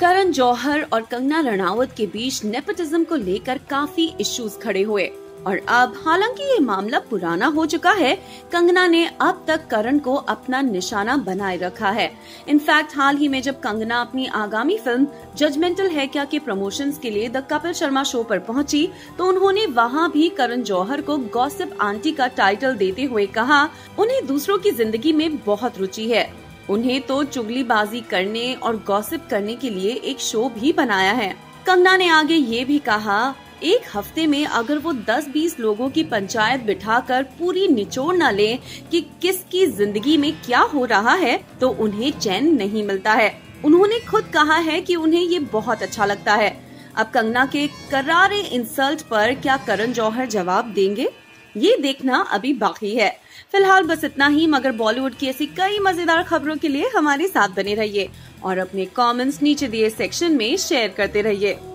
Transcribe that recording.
करण जौहर और कंगना रनौत के बीच नेपोटिज्म को लेकर काफी इश्यूज खड़े हुए और अब हालांकि ये मामला पुराना हो चुका है, कंगना ने अब तक करण को अपना निशाना बनाए रखा है। इनफैक्ट हाल ही में जब कंगना अपनी आगामी फिल्म जजमेंटल है क्या के प्रमोशंस के लिए द कपिल शर्मा शो पर पहुंची, तो उन्होंने वहां भी करण जौहर को गॉसिप आंटी का टाइटल देते हुए कहा उन्हें दूसरों की जिंदगी में बहुत रुचि है। उन्हें तो चुगलीबाजी करने और गॉसिप करने के लिए एक शो भी बनाया है। कंगना ने आगे ये भी कहा, एक हफ्ते में अगर वो 10-20 लोगों की पंचायत बिठाकर पूरी निचोड़ न ले कि किसकी जिंदगी में क्या हो रहा है, तो उन्हें चैन नहीं मिलता है। उन्होंने खुद कहा है कि उन्हें ये बहुत अच्छा लगता है। अब कंगना के करारे इंसल्ट पर क्या करण जौहर जवाब देंगे, ये देखना अभी बाकी है। फिलहाल बस इतना ही, मगर बॉलीवुड की ऐसी कई मजेदार खबरों के लिए हमारे साथ बने रहिए और अपने कमेंट्स नीचे दिए सेक्शन में शेयर करते रहिए।